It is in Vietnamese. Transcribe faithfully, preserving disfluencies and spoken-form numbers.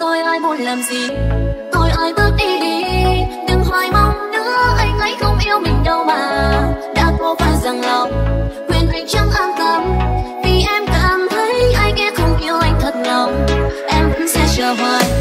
tôi ai muốn làm gì, tôi ai bước đi đi, đừng hoài mong nữa, anh ấy không yêu mình đâu mà đã cố và rằng lòng quên anh chẳng an tâm, vì em cảm thấy ai kia không yêu anh thật lòng, em sẽ chờ hoài.